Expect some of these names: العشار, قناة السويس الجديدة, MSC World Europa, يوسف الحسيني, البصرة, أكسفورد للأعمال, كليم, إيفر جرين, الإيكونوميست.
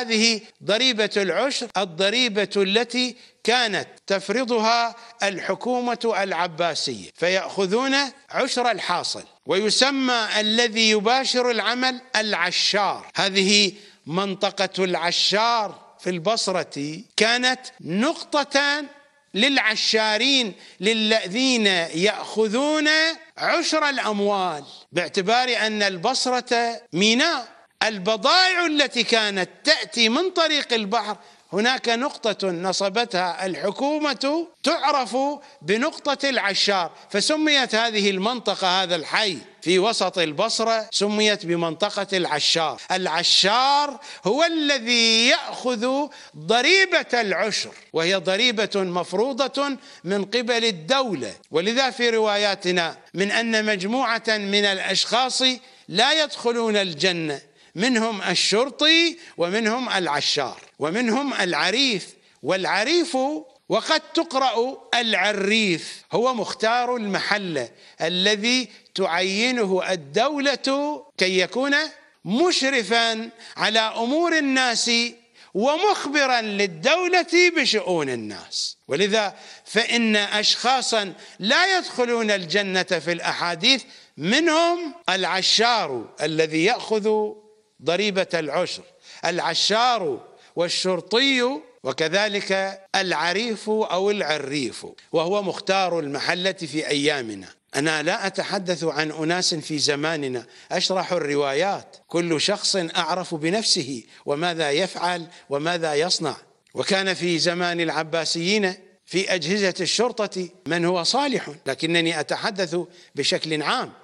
هذه ضريبة العشر، الضريبة التي كانت تفرضها الحكومة العباسية، فيأخذون عشر الحاصل، ويسمى الذي يباشر العمل العشار. هذه منطقة العشار في البصرة كانت نقطتان للعشارين، للذين يأخذون عشر الأموال، باعتبار أن البصرة ميناء، البضائع التي كانت تأتي من طريق البحر هناك نقطة نصبتها الحكومة تعرف بنقطة العشار، فسميت هذه المنطقة، هذا الحي في وسط البصرة، سميت بمنطقة العشار. العشار هو الذي يأخذ ضريبة العشر، وهي ضريبة مفروضة من قبل الدولة، ولذا في رواياتنا من أن مجموعة من الأشخاص لا يدخلون الجنة، منهم الشرطي، ومنهم العشار، ومنهم العريف. والعريف وقد تقرأ العريف، هو مختار المحلة الذي تعينه الدولة كي يكون مشرفا على أمور الناس ومخبرا للدولة بشؤون الناس، ولذا فإن أشخاصا لا يدخلون الجنة في الأحاديث منهم العشار الذي يأخذ ضريبة العشر، العشار والشرطي وكذلك العريف أو العريف، وهو مختار المحلة في أيامنا. أنا لا أتحدث عن أناس في زماننا، أشرح الروايات، كل شخص أعرف بنفسه وماذا يفعل وماذا يصنع. وكان في زمان العباسيين في أجهزة الشرطة من هو صالح، لكنني أتحدث بشكل عام.